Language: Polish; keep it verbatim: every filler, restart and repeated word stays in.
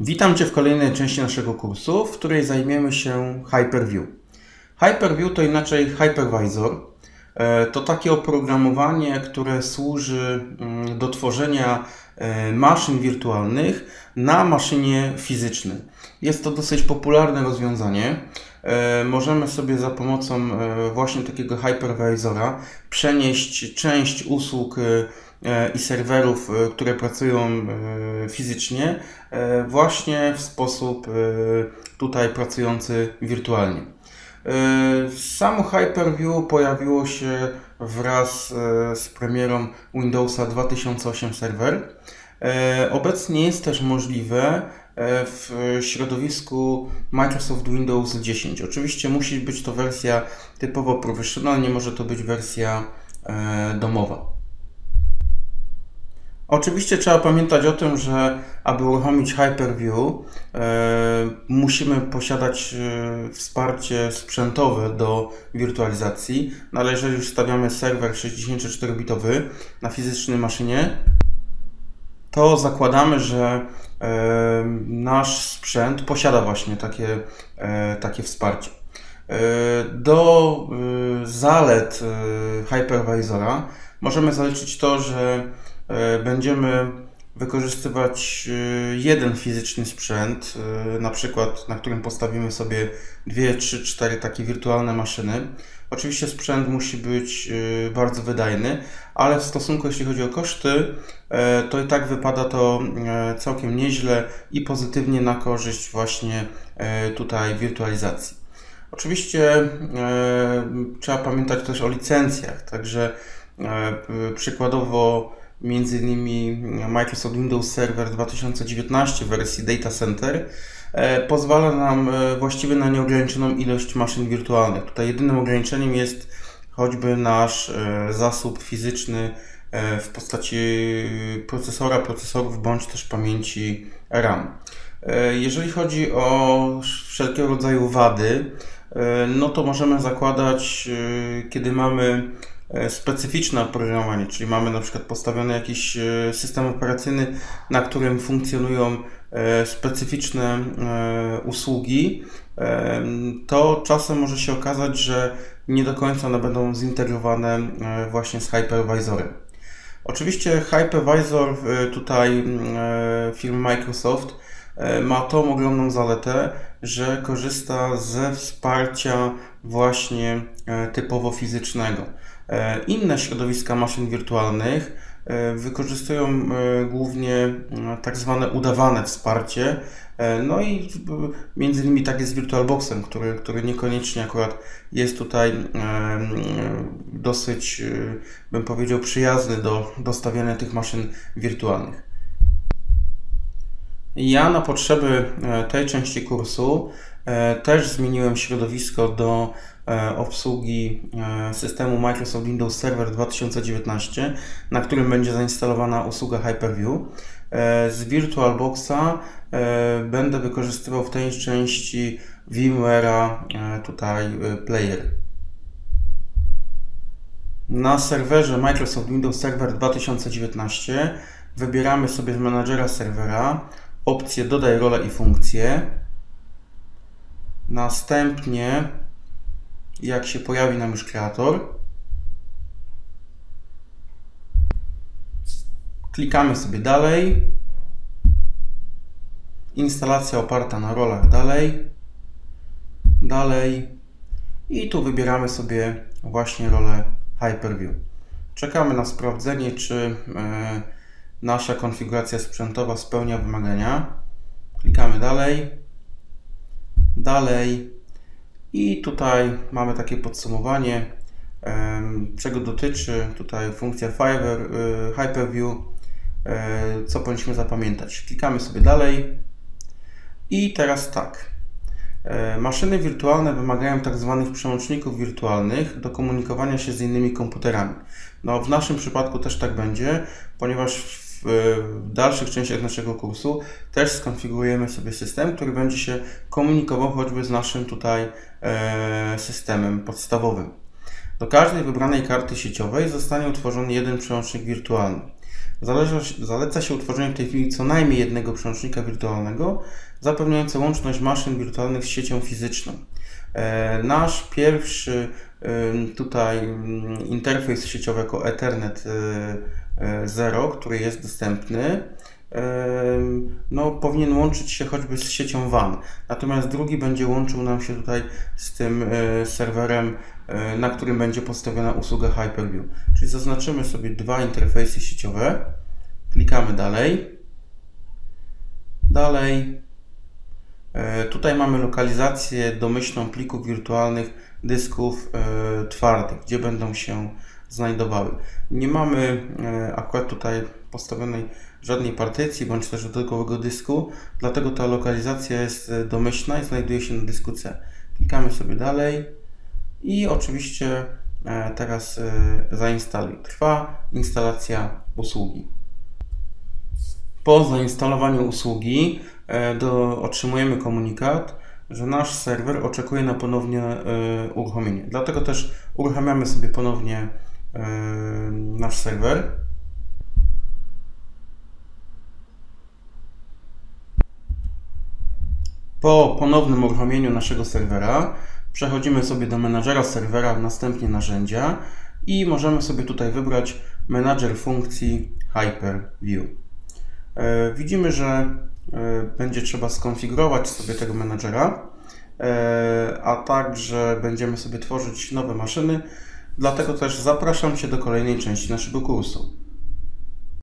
Witam Cię w kolejnej części naszego kursu, w której zajmiemy się Hyper-V. Hyper-V to inaczej Hypervisor. To takie oprogramowanie, które służy do tworzenia maszyn wirtualnych na maszynie fizycznej. Jest to dosyć popularne rozwiązanie. Możemy sobie za pomocą właśnie takiego Hypervisora przenieść część usług i serwerów, które pracują fizycznie, właśnie w sposób tutaj pracujący wirtualnie. Samo Hyper-V pojawiło się wraz z premierą Windowsa dwa tysiące osiem Server. Obecnie jest też możliwe w środowisku Microsoft Windows dziesięć. Oczywiście musi być to wersja typowo professional, nie może to być wersja domowa. Oczywiście trzeba pamiętać o tym, że aby uruchomić Hyper-V e, musimy posiadać e, wsparcie sprzętowe do wirtualizacji. No, ale jeżeli już stawiamy serwer sześćdziesięcioczterobitowy na fizycznej maszynie, to zakładamy, że e, nasz sprzęt posiada właśnie takie, e, takie wsparcie. E, do e, zalet e, Hypervisora możemy zaliczyć to, że będziemy wykorzystywać jeden fizyczny sprzęt, na przykład na którym postawimy sobie dwie, trzy, cztery takie wirtualne maszyny. Oczywiście sprzęt musi być bardzo wydajny, ale w stosunku, jeśli chodzi o koszty, to i tak wypada to całkiem nieźle i pozytywnie na korzyść właśnie tutaj wirtualizacji. Oczywiście trzeba pamiętać też o licencjach, także przykładowo między innymi Microsoft Windows Server dwa tysiące dziewiętnaście wersji Data Center pozwala nam właściwie na nieograniczoną ilość maszyn wirtualnych. Tutaj jedynym ograniczeniem jest choćby nasz zasób fizyczny w postaci procesora, procesorów bądź też pamięci RAM. Jeżeli chodzi o wszelkiego rodzaju wady, no to możemy zakładać, kiedy mamy specyficzne oprogramowanie, czyli mamy na przykład postawiony jakiś system operacyjny, na którym funkcjonują specyficzne usługi, to czasem może się okazać, że nie do końca one będą zintegrowane właśnie z Hypervisorem. Oczywiście Hypervisor tutaj firmy Microsoft ma tą ogromną zaletę, że korzysta ze wsparcia właśnie typowo fizycznego. Inne środowiska maszyn wirtualnych wykorzystują głównie tak zwane udawane wsparcie, no i między innymi tak jest z VirtualBoxem, który, który niekoniecznie akurat jest tutaj dosyć, bym powiedział, przyjazny do, do stawiania tych maszyn wirtualnych. Ja na potrzeby tej części kursu też zmieniłem środowisko do obsługi systemu Microsoft Windows Server dwa tysiące dziewiętnaście, na którym będzie zainstalowana usługa Hyper-V. Z VirtualBoxa będę wykorzystywał w tej części VMware'a, tutaj player. Na serwerze Microsoft Windows Server dwa tysiące dziewiętnaście wybieramy sobie z menadżera serwera opcję dodaj rolę i funkcję. Następnie, jak się pojawi nam już kreator, klikamy sobie dalej, instalacja oparta na rolach dalej, dalej i tu wybieramy sobie właśnie rolę Hyper-V. Czekamy na sprawdzenie, czy nasza konfiguracja sprzętowa spełnia wymagania. Klikamy dalej, dalej. I tutaj mamy takie podsumowanie, czego dotyczy tutaj funkcja Hyper-V, co powinniśmy zapamiętać. Klikamy sobie dalej i teraz tak. Maszyny wirtualne wymagają tak zwanych przełączników wirtualnych do komunikowania się z innymi komputerami. No, w naszym przypadku też tak będzie, ponieważ w, w dalszych częściach naszego kursu też skonfigurujemy sobie system, który będzie się komunikował choćby z naszym tutaj e, systemem podstawowym. Do każdej wybranej karty sieciowej zostanie utworzony jeden przełącznik wirtualny. Zaleca, zaleca się utworzenie w tej chwili co najmniej jednego przełącznika wirtualnego zapewniającego łączność maszyn wirtualnych z siecią fizyczną. Nasz pierwszy tutaj interfejs sieciowy jako Ethernet zero, który jest dostępny, no, powinien łączyć się choćby z siecią W A N. Natomiast drugi będzie łączył nam się tutaj z tym serwerem, na którym będzie postawiona usługa Hyper-V. Czyli zaznaczymy sobie dwa interfejsy sieciowe, klikamy dalej, dalej. Tutaj mamy lokalizację domyślną plików wirtualnych dysków twardych, gdzie będą się znajdowały. Nie mamy akurat tutaj postawionej żadnej partycji bądź też dodatkowego dysku, dlatego ta lokalizacja jest domyślna i znajduje się na dysku C. Klikamy sobie dalej i oczywiście teraz zainstaluj. Trwa instalacja usługi. Po zainstalowaniu usługi do, otrzymujemy komunikat, że nasz serwer oczekuje na ponowne y, uruchomienie. Dlatego też uruchamiamy sobie ponownie y, nasz serwer. Po ponownym uruchomieniu naszego serwera przechodzimy sobie do menadżera serwera, następnie narzędzia i możemy sobie tutaj wybrać menadżer funkcji Hyper-V. Y, widzimy, że będzie trzeba skonfigurować sobie tego menadżera, a także będziemy sobie tworzyć nowe maszyny, dlatego też zapraszam Cię do kolejnej części naszego kursu.